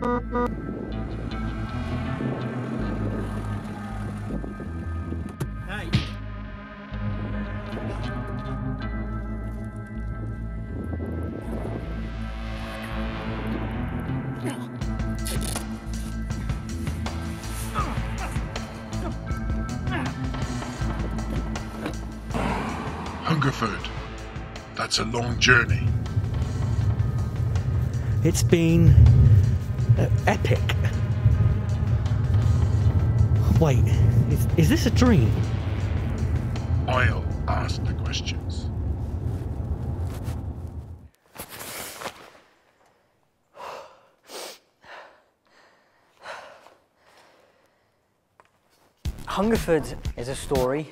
Hey. Hungerford. That's a long journey. It's been epic. Wait, is this a dream? I'll ask the questions. Hungerford is a story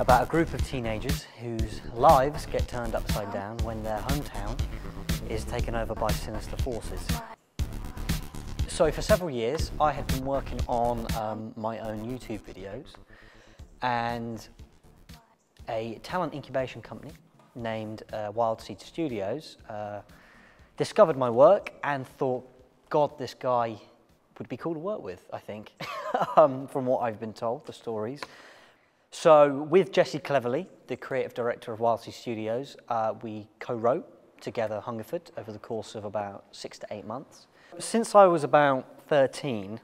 about a group of teenagers whose lives get turned upside down when their hometown is taken over by sinister forces. So for several years I had been working on my own YouTube videos, and a talent incubation company named Wild Seed Studios discovered my work and thought, God, this guy would be cool to work with, I think, from what I've been told, the stories. So with Jesse Cleverly, the creative director of Wild Seed Studios, we co-wrote together Hungerford over the course of about 6 to 8 months. Since I was about 13,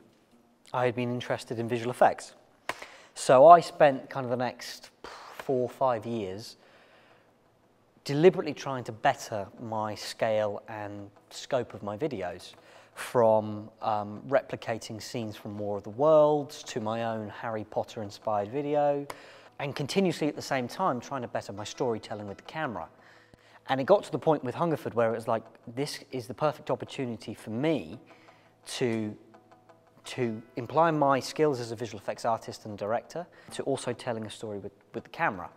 I had been interested in visual effects. So I spent kind of the next 4 or 5 years deliberately trying to better my scale and scope of my videos, from replicating scenes from War of the Worlds to my own Harry Potter inspired video, and continuously at the same time trying to better my storytelling with the camera. And it got to the point with Hungerford where it was like, this is the perfect opportunity for me to imply my skills as a visual effects artist and director to also telling a story with the camera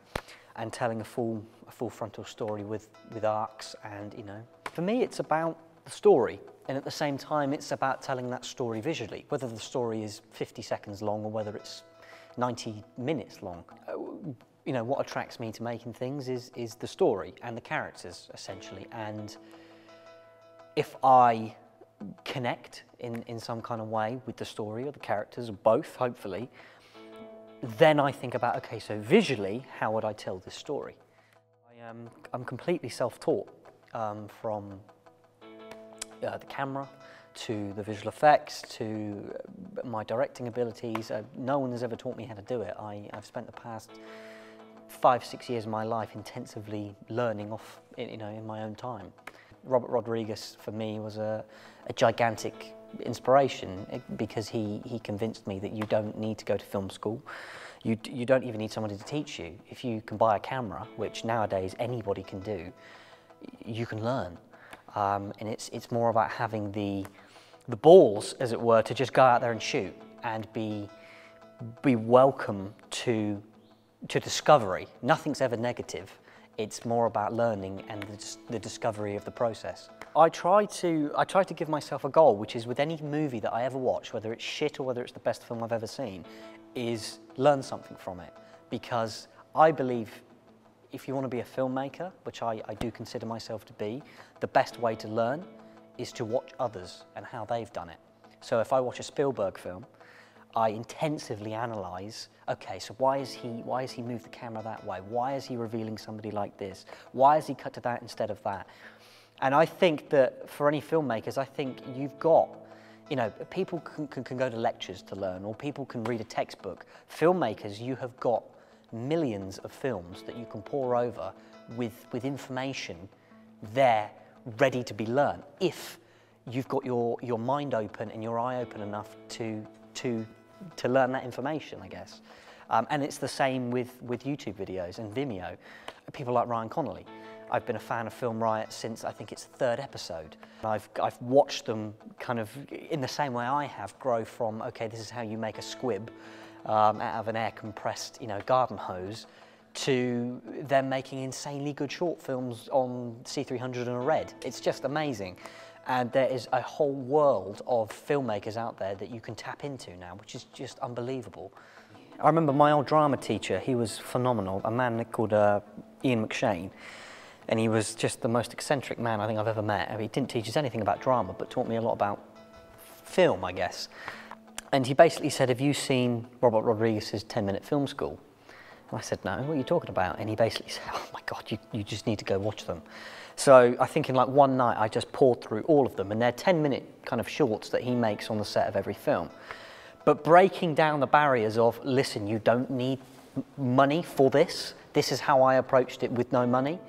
and telling a full frontal story with arcs. And, you know, for me, it's about the story. And at the same time, it's about telling that story visually, whether the story is 50 seconds long or whether it's 90 minutes long. You know, what attracts me to making things is the story and the characters, essentially. And if I connect in some kind of way with the story or the characters, or both, hopefully, then I think about, okay, so visually, how would I tell this story? I'm completely self-taught, from the camera to the visual effects, to my directing abilities. No one has ever taught me how to do it. I've spent the past 5 or 6 years of my life intensively learning off, you know, in my own time. Robert Rodriguez for me was a gigantic inspiration, because he convinced me that you don't need to go to film school. You don't even need somebody to teach you. If you can buy a camera, which nowadays anybody can do, you can learn. And it's more about having the balls, as it were, to just go out there and shoot and be welcome to discovery. Nothing's ever negative. It's more about learning and the discovery of the process. I try to give myself a goal, which is, with any movie that I ever watch, whether it's shit or whether it's the best film I've ever seen, is learn something from it. Because I believe if you want to be a filmmaker, which I do consider myself to be, the best way to learn is to watch others and how they've done it. So if I watch a Spielberg film, I intensively analyze, okay, so why has he moved the camera that way? Why is he revealing somebody like this? Why has he cut to that instead of that? And I think that for any filmmakers, I think you've got, you know, people can go to lectures to learn, or people can read a textbook. Filmmakers, you have got millions of films that you can pore over with information there ready to be learned, if you've got your mind open and your eye open enough to learn that information, I guess. And it's the same with YouTube videos and Vimeo. People like Ryan Connolly. I've been a fan of Film Riot since, I think it's the 3rd episode. I've watched them kind of in the same way I have grow from, okay, this is how you make a squib out of an air compressed, you know, garden hose, to them making insanely good short films on C300 and a Red. It's just amazing. And there is a whole world of filmmakers out there that you can tap into now, which is just unbelievable. I remember my old drama teacher, he was phenomenal, a man called Ian McShane, and he was just the most eccentric man I think I've ever met. I mean, he didn't teach us anything about drama, but taught me a lot about film, I guess. And he basically said, have you seen Robert Rodriguez's 10-minute film school? And I said, no, what are you talking about? And he basically said, oh my God, you just need to go watch them. So I think in like one night, I just poured through all of them, and they're 10-minute kind of shorts that he makes on the set of every film. But breaking down the barriers of, listen, you don't need money for this. This is how I approached it with no money.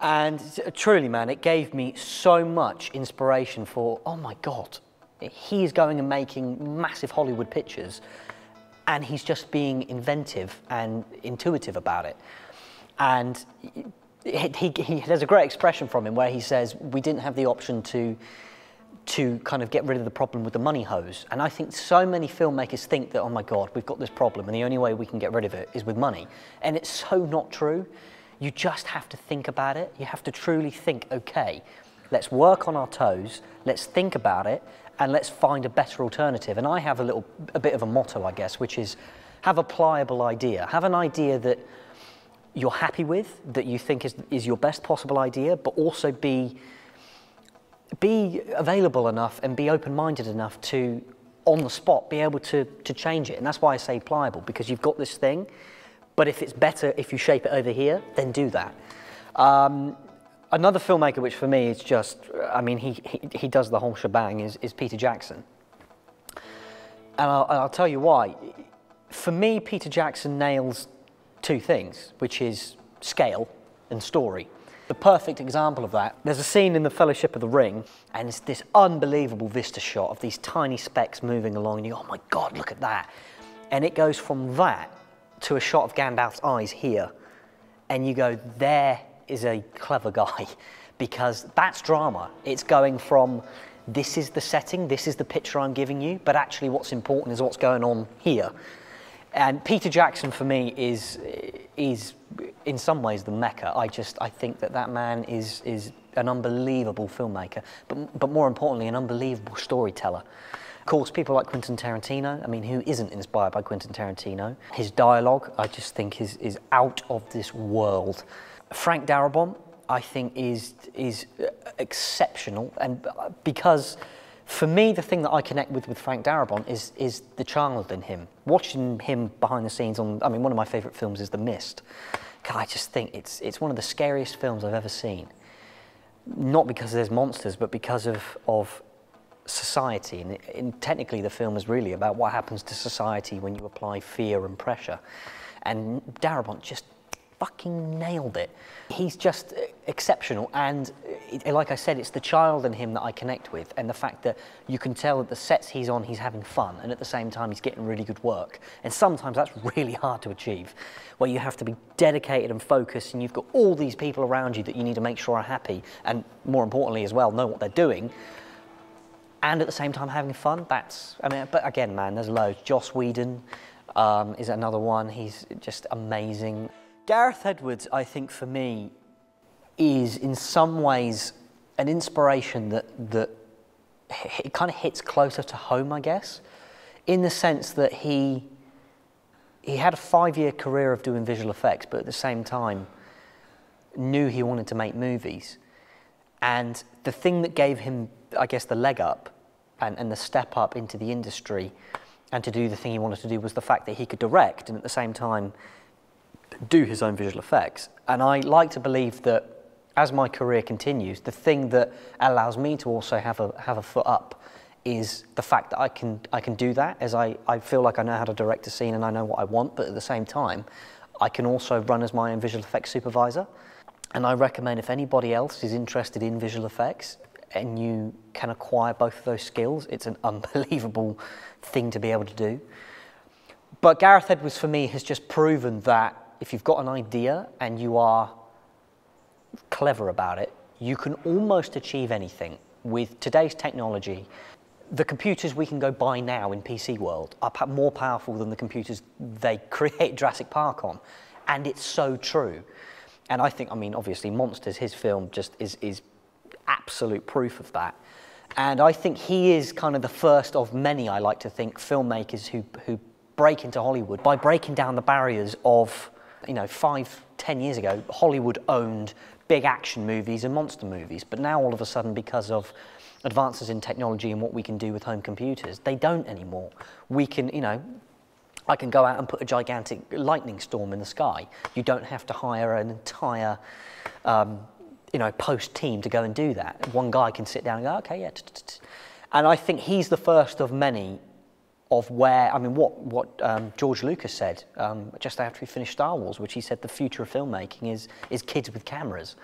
And truly, man, it gave me so much inspiration for, oh my God, he's going and making massive Hollywood pictures, and he's just being inventive and intuitive about it. And there's a great expression from him where he says, we didn't have the option to kind of get rid of the problem with the money hose. And I think so many filmmakers think that, oh my God, we've got this problem and the only way we can get rid of it is with money. And it's so not true. You just have to think about it. You have to truly think, okay, let's work on our toes, let's think about it, and let's find a better alternative. And I have a bit of a motto, I guess, which is have a pliable idea. Have an idea that you're happy with, that you think is your best possible idea, but also be available enough and be open-minded enough to, on the spot, be able to change it. And that's why I say pliable, because you've got this thing, but if it's better, if you shape it over here, then do that. Another filmmaker, which for me is just, I mean, he does the whole shebang, is Peter Jackson. And I'll tell you why. For me, Peter Jackson nails two things, which is scale and story. The perfect example of that, there's a scene in The Fellowship of the Ring, and it's this unbelievable vista shot of these tiny specks moving along, and you go, oh my God, look at that. And it goes from that to a shot of Gandalf's eyes here, and you go, there is a clever guy, because that's drama. It's going from, this is the setting, this is the picture I'm giving you, but actually what's important is what's going on here. And Peter Jackson, for me, is in some ways the mecca. I think that man is an unbelievable filmmaker, but more importantly, an unbelievable storyteller. Of course, people like Quentin Tarantino, I mean, who isn't inspired by Quentin Tarantino? His dialogue, I just think, is out of this world. Frank Darabont, I think, is exceptional, and because for me, the thing that I connect with Frank Darabont is the child in him. Watching him behind the scenes on, I mean, one of my favourite films is The Mist. God, I just think it's one of the scariest films I've ever seen. Not because there's monsters, but because of society. And technically, the film is really about what happens to society when you apply fear and pressure. And Darabont just fucking nailed it. He's just exceptional, and like I said, it's the child in him that I connect with, and the fact that you can tell that the sets he's on, he's having fun, and at the same time he's getting really good work. And sometimes that's really hard to achieve, where you have to be dedicated and focused, and you've got all these people around you that you need to make sure are happy, and more importantly as well, know what they're doing, and at the same time having fun. That's, I mean, but again, man, there's loads. Joss Whedon is another one. He's just amazing. Gareth Edwards, I think, for me, is in some ways an inspiration that it kind of hits closer to home, I guess, in the sense that he had a 5-year career of doing visual effects, but at the same time knew he wanted to make movies. And the thing that gave him, I guess, the leg up and the step up into the industry and to do the thing he wanted to do was the fact that he could direct, and at the same time do his own visual effects. And I like to believe that as my career continues, the thing that allows me to also have a foot up is the fact that I can do that, as I feel like I know how to direct a scene and I know what I want, but at the same time I can also run as my own visual effects supervisor. And I recommend, if anybody else is interested in visual effects and you can acquire both of those skills, it's an unbelievable thing to be able to do. But Gareth Edwards for me has just proven that if you've got an idea and you are clever about it, you can almost achieve anything. With today's technology, the computers we can go buy now in PC world are more powerful than the computers they create Jurassic Park on. And it's so true. And I think, I mean, obviously Monsters, his film, just is absolute proof of that. And I think he is kind of the first of many, I like to think, filmmakers who break into Hollywood by breaking down the barriers of, you know, 5-10 years ago, Hollywood owned big action movies and monster movies. But now all of a sudden, because of advances in technology and what we can do with home computers, they don't anymore. We can, you know, I can go out and put a gigantic lightning storm in the sky. You don't have to hire an entire, you know, post team to go and do that. One guy can sit down and go, okay, yeah. And I think he's the first of many of where, I mean, what George Lucas said just after he finished Star Wars, which he said the future of filmmaking is kids with cameras,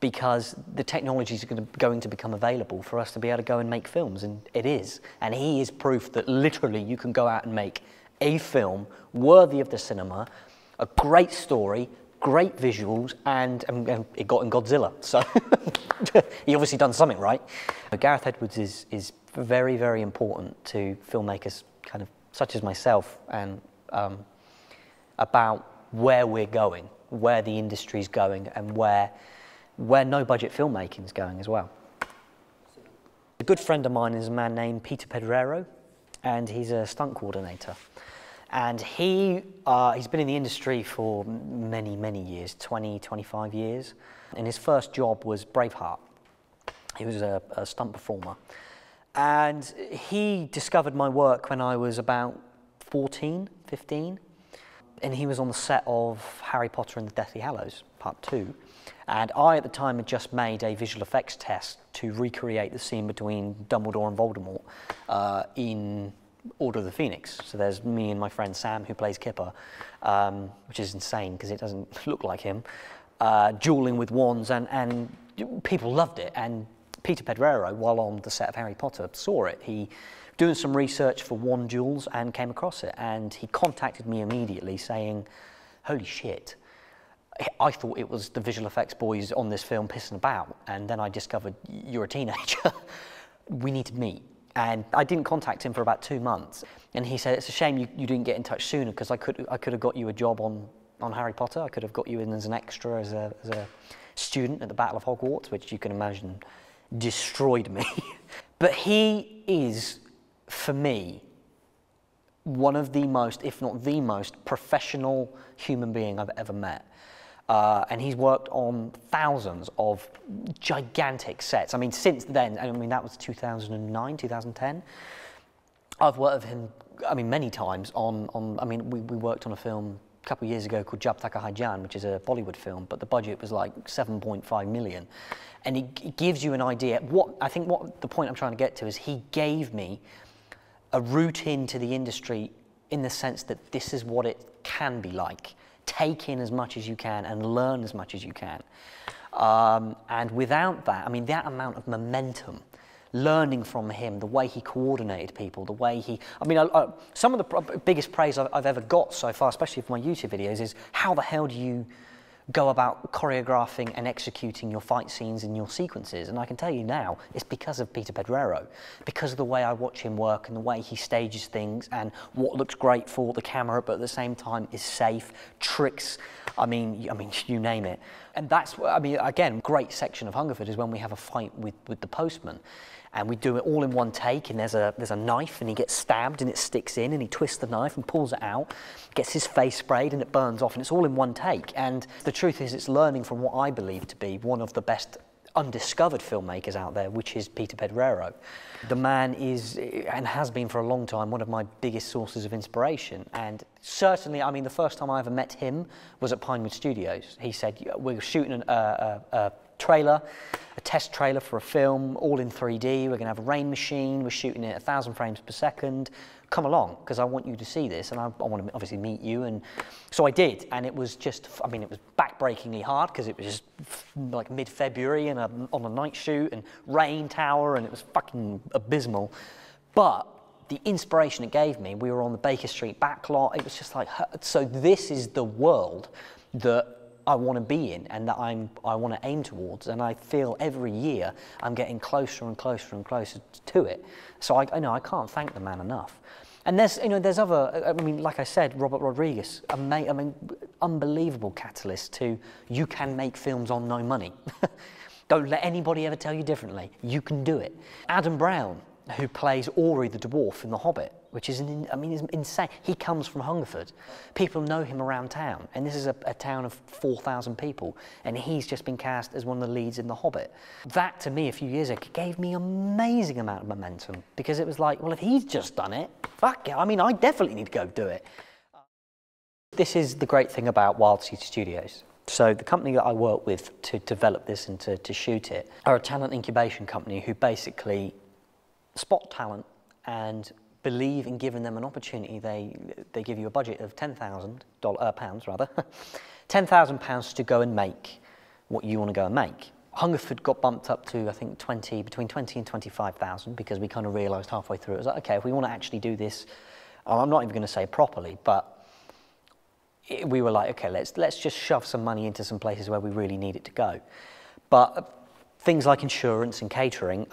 because the technology is going to become available for us to be able to go and make films, and it is. And he is proof that literally you can go out and make a film worthy of the cinema, a great story, great visuals, and it got in Godzilla. So he obviously done something right. But Gareth Edwards is very, very important to filmmakers kind of such as myself, and about where we're going, where the industry's going, and where no-budget filmmaking is going as well. A good friend of mine is a man named Peter Pedrero, and he's a stunt coordinator. And he's been in the industry for many, many years, 20, 25 years. And his first job was Braveheart. He was a stunt performer. And he discovered my work when I was about 14, 15. And he was on the set of Harry Potter and the Deathly Hallows, Part 2. And I, at the time, had just made a visual effects test to recreate the scene between Dumbledore and Voldemort in Order of the Phoenix. So there's me and my friend Sam, who plays Kipper, which is insane because it doesn't look like him, dueling with wands, and people loved it. And Peter Pedrero, while on the set of Harry Potter, saw it. He doing some research for wand duels and came across it, and he contacted me immediately saying, holy shit, I thought it was the visual effects boys on this film pissing about, and then I discovered you're a teenager. We need to meet. And I didn't contact him for about 2 months. And he said, it's a shame you didn't get in touch sooner, because I could have got you a job on Harry Potter. I could have got you in as an extra, as a student at the Battle of Hogwarts, which you can imagine destroyed me. But he is, for me, one of the most, if not the most, professional human being I've ever met. And he's worked on thousands of gigantic sets. I mean, since then, I mean, that was 2009, 2010. I've worked with him, I mean, many times on I mean, we worked on a film a couple of years ago called Jab Taka Hai Jaan, which is a Bollywood film, but the budget was like 7.5 million. And it gives you an idea. I think the point I'm trying to get to is he gave me a route into the industry in the sense that this is what it can be like. Take in as much as you can and learn as much as you can. And without that, I mean, that amount of momentum, learning from him, the way he coordinated people, the way he, I mean, some of the biggest praise I've ever got so far, especially for my YouTube videos, is how the hell do you go about choreographing and executing your fight scenes and your sequences? And I can tell you now, it's because of Peter Pedrero, because of the way I watch him work and the way he stages things and what looks great for the camera, but at the same time is safe, tricks, I mean, you name it. And that's, I mean, again, great section of Hungerford is when we have a fight with the postman. And we do it all in one take, and there's a knife, and he gets stabbed, and it sticks in, and he twists the knife and pulls it out, gets his face sprayed, and it burns off, and it's all in one take. And the truth is, it's learning from what I believe to be one of the best undiscovered filmmakers out there, which is Peter Pedrero. The man is, and has been for a long time, one of my biggest sources of inspiration. And certainly, I mean, the first time I ever met him was at Pinewood Studios. He said, we're shooting a trailer, a test trailer for a film, all in 3D. We're going to have a rain machine. We're shooting it 1,000 frames per second. Come along, because I want you to see this, and I want to obviously meet you. And so I did, and it was just, I mean, it was backbreakingly hard, because it was just like mid-February and on a night shoot and rain tower, and it was fucking abysmal. But the inspiration it gave me, we were on the Baker Street backlot. It was just like, so this is the world that I want to be in, and that I want to aim towards, and I feel every year I'm getting closer and closer and closer to it. So I know I can't thank the man enough. And there's, you know, there's other, I mean, like I said, Robert Rodriguez, I mean, unbelievable catalyst to you can make films on no money. Don't let anybody ever tell you differently. You can do it. Adam Brown, who plays Ori the dwarf in The Hobbit, which is, I mean, is insane. He comes from Hungerford. People know him around town, and this is a town of 4,000 people, and he's just been cast as one of the leads in The Hobbit. That, to me, a few years ago, gave me an amazing amount of momentum, because it was like, well, if he's just done it, fuck it. I mean, I definitely need to go do it. This is the great thing about Wild Seed Studios. So the company that I work with to develop this and to shoot it are a talent incubation company who basically spot talent and believe in giving them an opportunity. They give you a budget of £10,000 to go and make what you want to go and make. Hungerford got bumped up to, I think, between 20 and 25,000, because we kind of realised halfway through, it was like, okay, if we want to actually do this, and I'm not even going to say properly, but we were like, okay, let's just shove some money into some places where we really need it to go. But things like insurance and catering,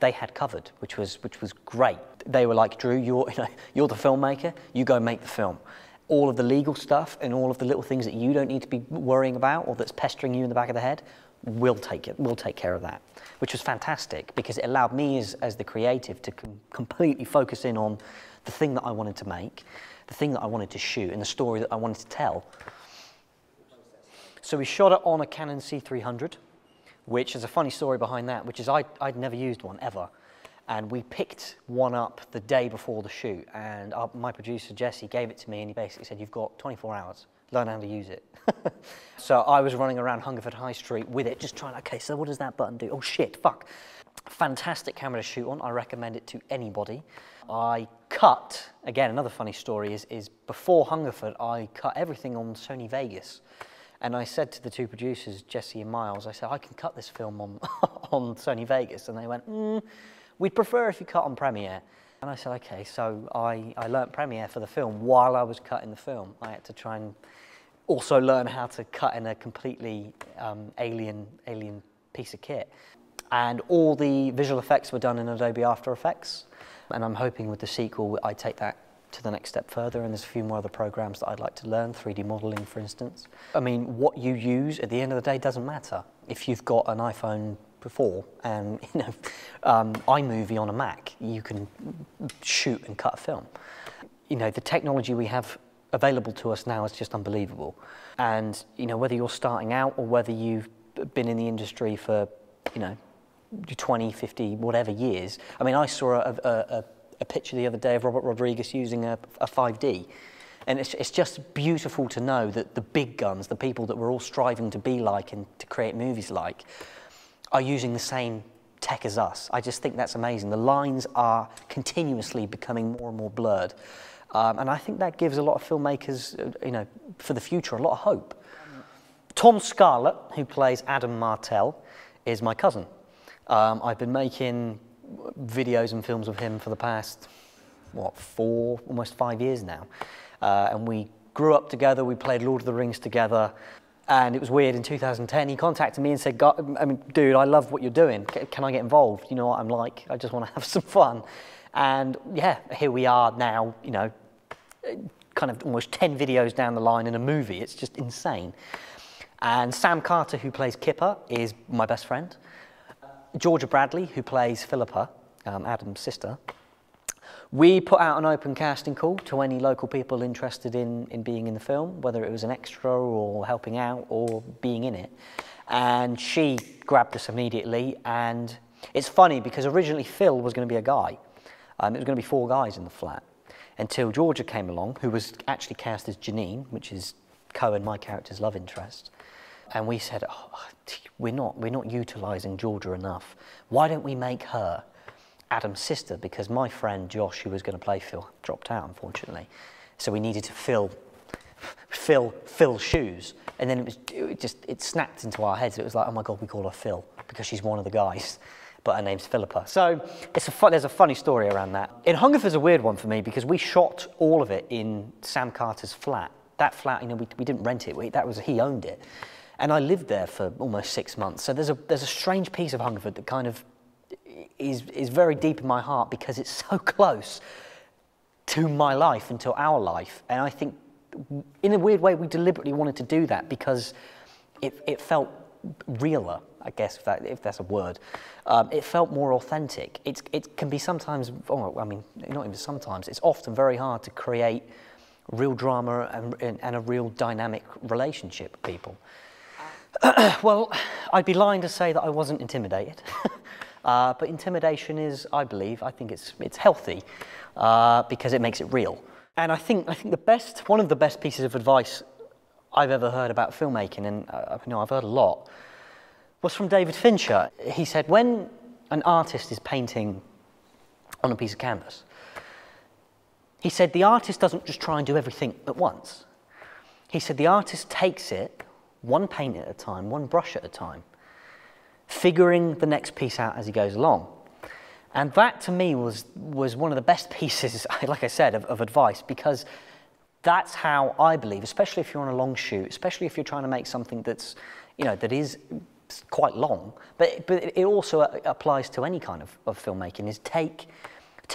they had covered, which was great. They were like, Drew, you're the filmmaker, you go make the film. All of the legal stuff and all of the little things that you don't need to be worrying about or that's pestering you in the back of the head, we'll take care of that. Which was fantastic, because it allowed me as the creative to completely focus in on the thing that I wanted to make, the thing that I wanted to shoot, and the story that I wanted to tell. So we shot it on a Canon C300. Which is a funny story behind that, which is I'd never used one ever. And we picked one up the day before the shoot, and my producer, Jesse, gave it to me, and he basically said, you've got 24 hours, learn how to use it. So I was running around Hungerford High Street with it, just trying, okay, so what does that button do? Oh shit, fuck. Fantastic camera to shoot on, I recommend it to anybody. I cut, again, another funny story is before Hungerford, I cut everything on Sony Vegas. And I said to the two producers, Jesse and Miles, I said, I can cut this film on, on Sony Vegas. And they went, we'd prefer if you cut on Premiere. And I said, okay, so I learnt Premiere for the film while I was cutting the film. I had to try and also learn how to cut in a completely alien piece of kit. And all the visual effects were done in Adobe After Effects. And I'm hoping with the sequel, I take that to the next step further, and there's a few more other programs that I'd like to learn, 3D modeling, for instance. I mean, what you use at the end of the day doesn't matter. If you've got an iPhone 4 and iMovie on a Mac, you can shoot and cut a film. You know, the technology we have available to us now is just unbelievable. And you know, whether you're starting out or whether you've been in the industry for 20, 50, whatever years. I mean, I saw a picture the other day of Robert Rodriguez using a 5D. And it's just beautiful to know that the big guns, the people that we're all striving to be like and to create movies like, are using the same tech as us. I just think that's amazing. The lines are continuously becoming more and more blurred. And I think that gives a lot of filmmakers, for the future, a lot of hope. Tom Scarlett, who plays Adam Martell, is my cousin. I've been making videos and films of him for the past, what, 4, almost 5 years now. And we grew up together, we played Lord of the Rings together, and it was weird, in 2010 he contacted me and said, dude, I love what you're doing, can I get involved? You know what I'm like, I just want to have some fun. And yeah, here we are now, kind of almost 10 videos down the line in a movie, it's just insane. And Sam Carter, who plays Kipper, is my best friend. Georgia Bradley, who plays Philippa, Adam's sister. We put out an open casting call to any local people interested in being in the film, whether it was an extra or helping out or being in it. And she grabbed us immediately. And it's funny because originally Phil was going to be a guy. It was going to be 4 guys in the flat until Georgia came along, who was actually cast as Janine, which is Cohen, my character's love interest. And we said, oh, we're not utilising Georgia enough. Why don't we make her Adam's sister? Because my friend Josh, who was going to play Phil, dropped out, unfortunately. So we needed to fill shoes. And then it snapped into our heads. It was like, oh my God, we call her Phil because she's one of the guys, but her name's Philippa. So there's a funny story around that. In Hungerford's a weird one for me because we shot all of it in Sam Carter's flat. That flat, we didn't rent it. He owned it. And I lived there for almost 6 months. So there's a strange piece of Hungerford that kind of is very deep in my heart because it's so close to my life and to our life. And I think in a weird way, we deliberately wanted to do that because it felt realer, I guess, if that's a word. It felt more authentic. It can be sometimes, oh, I mean, not even sometimes, it's often very hard to create real drama and a real dynamic relationship with people. Well, I'd be lying to say that I wasn't intimidated. But intimidation is, I think it's healthy because it makes it real. And I think one of the best pieces of advice I've ever heard about filmmaking, and you know, I've heard a lot, was from David Fincher. He said, when an artist is painting on a piece of canvas, he said the artist doesn't just try and do everything at once. He said the artist takes it one paint at a time, one brush at a time, figuring the next piece out as he goes along. And that to me was one of the best pieces, like I said, of advice, because that's how I believe, especially if you're on a long shoot, especially if you're trying to make something that's, you know, that is quite long, but it also applies to any kind of filmmaking, is take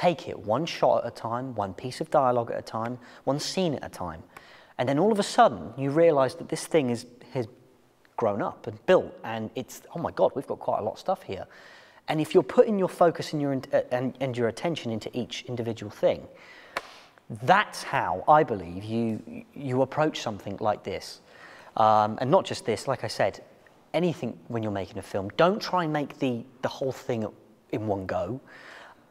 it one shot at a time, one piece of dialogue at a time, one scene at a time. And then all of a sudden you realize that this thing has grown up and built, and it's, oh my God, we've got quite a lot of stuff here. And if you're putting your focus and your attention into each individual thing, that's how I believe you approach something like this. And not just this, like I said, anything when you're making a film, don't try and make the whole thing in one go,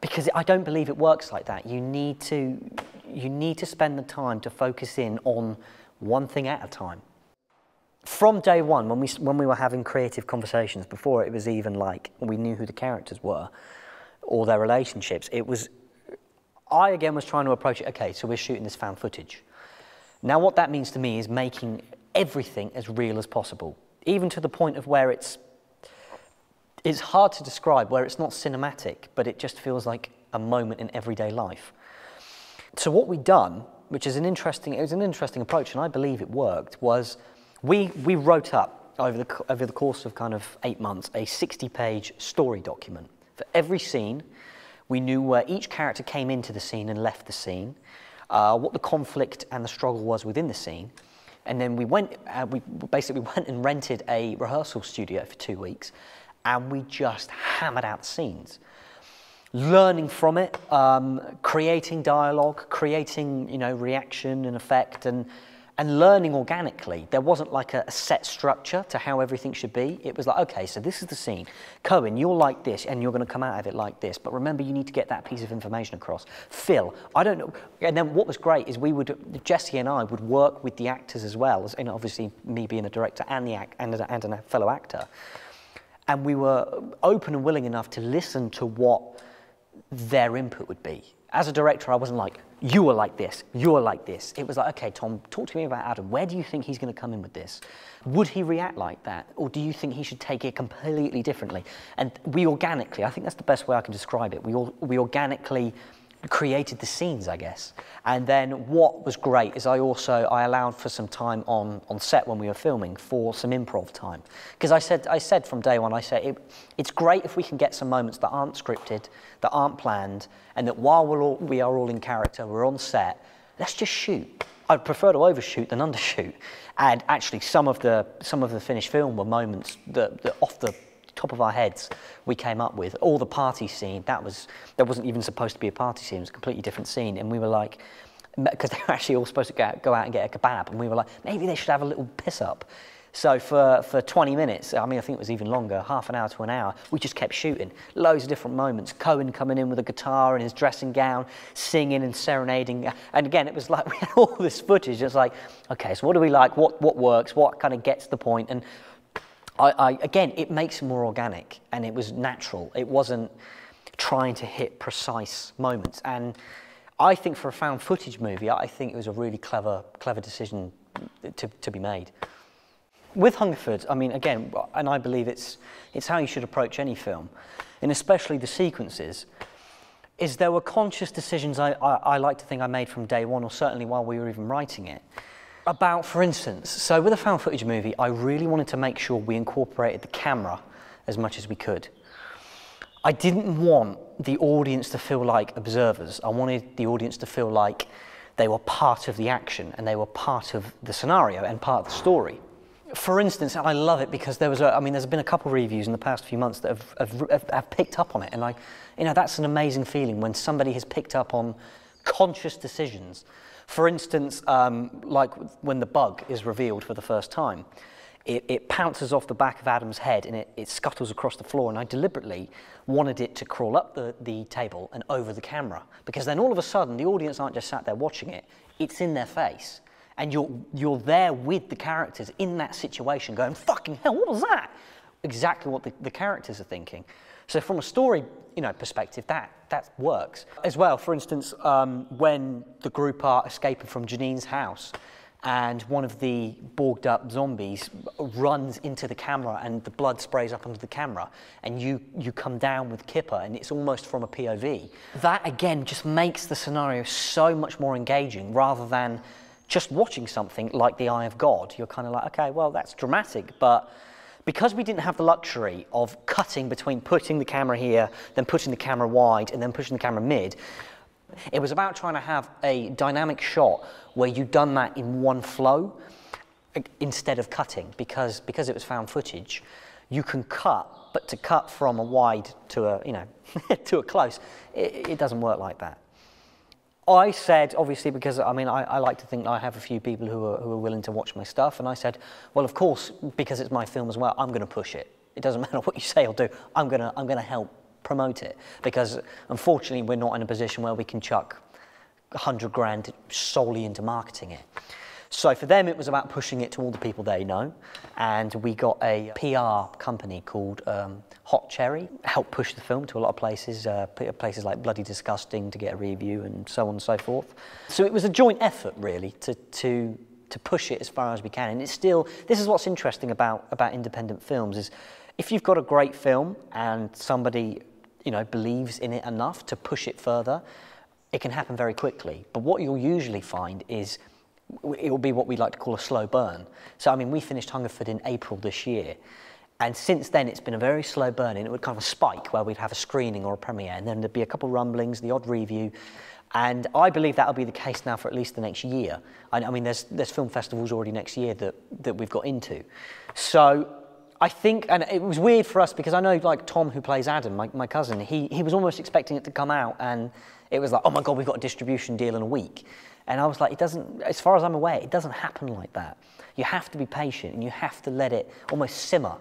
because I don't believe it works like that. You need to spend the time to focus in on one thing at a time. From day one, when we were having creative conversations, before it was even like we knew who the characters were or their relationships, it was, I again was trying to approach it, okay, so we're shooting this fan footage. Now what that means to me is making everything as real as possible, even to the point of where it's hard to describe, where it's not cinematic, but it just feels like a moment in everyday life. So what we'd done, which is an interesting approach, and I believe it worked, was we wrote up over the course of kind of 8 months a 60-page story document for every scene. We knew where each character came into the scene and left the scene, what the conflict and the struggle was within the scene, and then we basically went and rented a rehearsal studio for 2 weeks, and we just hammered out scenes, learning from it, creating dialogue, creating, you know, reaction and effect, and learning organically. There wasn't like a set structure to how everything should be. It was like, okay, so this is the scene. Cohen, you're like this, and you're gonna come out of it like this, but remember, you need to get that piece of information across. Phil, I don't know. And then what was great is Jesse and I would work with the actors as well, as, and obviously me being a director and a fellow actor. And we were open and willing enough to listen to what their input would be. As a director, I wasn't like, you are like this, you are like this. It was like, okay, Tom, talk to me about Adam. Where do you think he's going to come in with this? Would he react like that? Or do you think he should take it completely differently? And we organically, I think that's the best way I can describe it. We organically created the scenes, I guess. And then what was great is I allowed for some time on set when we were filming for some improv time. Because I said from day one, it's great if we can get some moments that aren't scripted, that aren't planned, and that while we are all in character, we're on set, let's just shoot. I'd prefer to overshoot than undershoot. And actually some of the finished film were moments that off the top of our heads we came up with. All the party scene, that wasn't even supposed to be a party scene, it was a completely different scene, and we were like, because they were actually all supposed to go out and get a kebab, and we were like, maybe they should have a little piss up. So for 20 minutes, I mean, I think it was even longer, half an hour to an hour, we just kept shooting. Loads of different moments. Cohen coming in with a guitar in his dressing gown, singing and serenading. And again, it was like we had all this footage. It's like, okay, so what do we like? What works? What kind of gets the point? And again, it makes it more organic, and it was natural. It wasn't trying to hit precise moments. And I think for a found footage movie, I think it was a really clever decision to be made. With Hungerford, I mean, again, and I believe it's how you should approach any film, and especially the sequences, is there were conscious decisions I like to think I made from day one, or certainly while we were even writing it. About, for instance, so with a found footage movie, I really wanted to make sure we incorporated the camera as much as we could. I didn't want the audience to feel like observers. I wanted the audience to feel like they were part of the action, and they were part of the scenario and part of the story. For instance, and I love it because there was a, I mean, there's been a couple of reviews in the past few months that have picked up on it, and I, you know, that's an amazing feeling when somebody has picked up on conscious decisions. For instance, like when the bug is revealed for the first time, it pounces off the back of Adam's head and it scuttles across the floor, and I deliberately wanted it to crawl up the table and over the camera, because then all of a sudden the audience aren't just sat there watching it, it's in their face. And you're there with the characters in that situation going, fucking hell, what was that? Exactly what the characters are thinking. So from a story, you know, perspective, that works. As well, for instance, when the group are escaping from Janine's house and one of the bogged up zombies runs into the camera and the blood sprays up onto the camera and you come down with Kipper and it's almost from a POV. That, again, just makes the scenario so much more engaging rather than just watching something like The Eye of God. You're kind of like, okay, well, that's dramatic, but because we didn't have the luxury of cutting between putting the camera here, then putting the camera wide, and then pushing the camera mid, it was about trying to have a dynamic shot where you'd done that in one flow instead of cutting, because it was found footage. You can cut, but to cut from a wide to a, you know, to a close, it doesn't work like that. I said, obviously, because I mean, I like to think I have a few people who are willing to watch my stuff, and I said, well, of course, because it's my film as well, I'm going to push it. It doesn't matter what you say or do. I'm going to help promote it, because unfortunately, we're not in a position where we can chuck 100 grand solely into marketing it. So for them, it was about pushing it to all the people they know, and we got a PR company called Hot Cherry, helped push the film to a lot of places, places like Bloody Disgusting to get a review and so on and so forth. So it was a joint effort, really, to push it as far as we can. And it's still, this is what's interesting about independent films, is if you've got a great film and somebody, you know, believes in it enough to push it further, it can happen very quickly. But what you'll usually find is it will be what we like to call a slow burn. So, I mean, we finished Hungerford in April this year, and since then it's been a very slow burn, and it would kind of spike where we'd have a screening or a premiere, and then there'd be a couple of rumblings, the odd review, and I believe that'll be the case now for at least the next year. I mean, there's film festivals already next year that we've got into. So I think, and it was weird for us because I know, like, Tom, who plays Adam, my cousin, he was almost expecting it to come out, and it was like, oh my God, we've got a distribution deal in a week. And I was like, it doesn't, as far as I'm aware, it doesn't happen like that. You have to be patient and you have to let it almost simmer.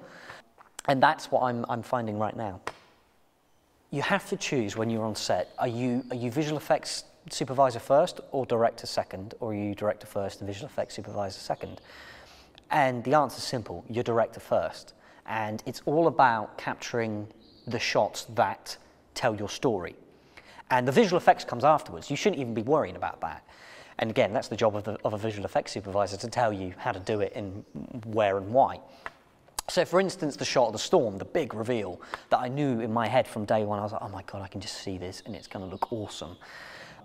And that's what I'm finding right now. You have to choose when you're on set. Are you visual effects supervisor first or director second? Or are you director first and visual effects supervisor second? And the answer's simple, you're director first. And it's all about capturing the shots that tell your story. And the visual effects comes afterwards. You shouldn't even be worrying about that. And again, that's the job of a visual effects supervisor to tell you how to do it and where and why. So for instance, the shot of the storm, the big reveal that I knew in my head from day one, I was like, oh my God, I can just see this and it's gonna look awesome.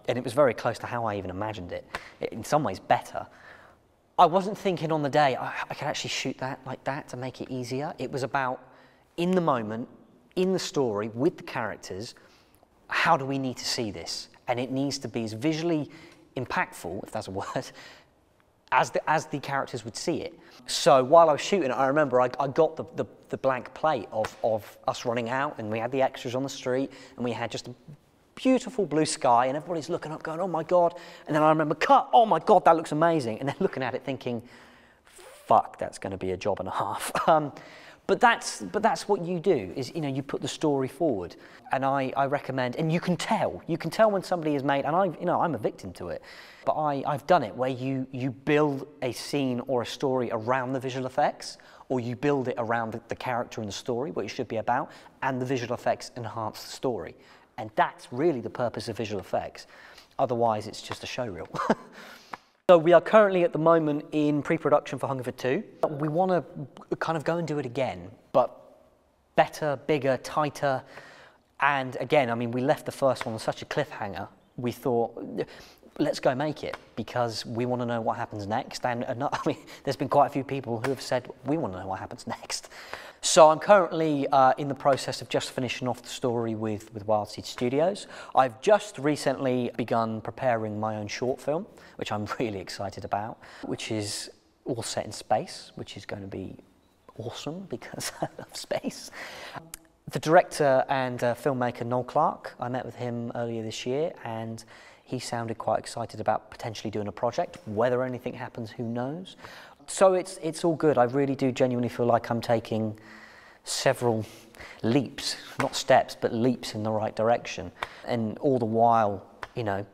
And it was very close to how I even imagined it, in some ways better. I wasn't thinking on the day, I could actually shoot that like that to make it easier. It was about, in the moment, in the story, with the characters, how do we need to see this? And it needs to be as visually impactful, if that's a word, as the characters would see it. So while I was shooting, I remember I got the blank plate of us running out, and we had the extras on the street, and we had just a beautiful blue sky, and everybody's looking up going, oh my God. And then I remember, cut, oh my God, that looks amazing. And then looking at it thinking, fuck, that's gonna be a job and a half. But that's what you do, is, you know, you put the story forward. And I recommend, and you can tell when somebody is made, and I'm a victim to it, but I've done it where you build a scene or a story around the visual effects, or you build it around the character and the story, what it should be about, and the visual effects enhance the story. And that's really the purpose of visual effects. Otherwise, it's just a showreel. So we are currently at the moment in pre-production for Hungerford 2. We want to kind of go and do it again, but better, bigger, tighter. And again, I mean, we left the first one on such a cliffhanger. We thought, let's go make it, because we want to know what happens next. And I mean, there's been quite a few people who have said, we want to know what happens next. So I'm currently in the process of just finishing off the story with Wild Seed Studios. I've just recently begun preparing my own short film, which I'm really excited about, which is all set in space, which is going to be awesome because I love space. The director and filmmaker Noel Clarke, I met with him earlier this year, and he sounded quite excited about potentially doing a project. Whether anything happens, who knows? So it's all good. I really do genuinely feel like I'm taking several leaps, not steps, but leaps in the right direction. And all the while, you know,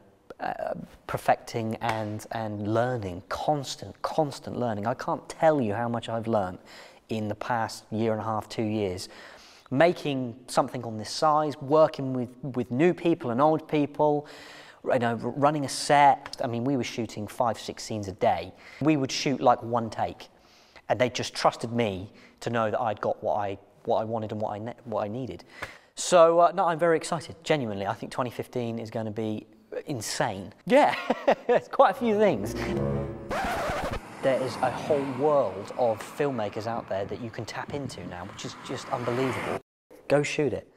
perfecting and learning, constant learning. I can't tell you how much I've learned in the past year and a half, 2 years. Making something on this size, working with new people and old people, you know, running a set. I mean, we were shooting 5, 6 scenes a day. We would shoot like one take, and they just trusted me to know that I'd got what I wanted and what I needed. So no, I'm very excited. Genuinely, I think 2015 is going to be insane. Yeah, it's quite a few things. There is a whole world of filmmakers out there that you can tap into now, which is just unbelievable. Go shoot it.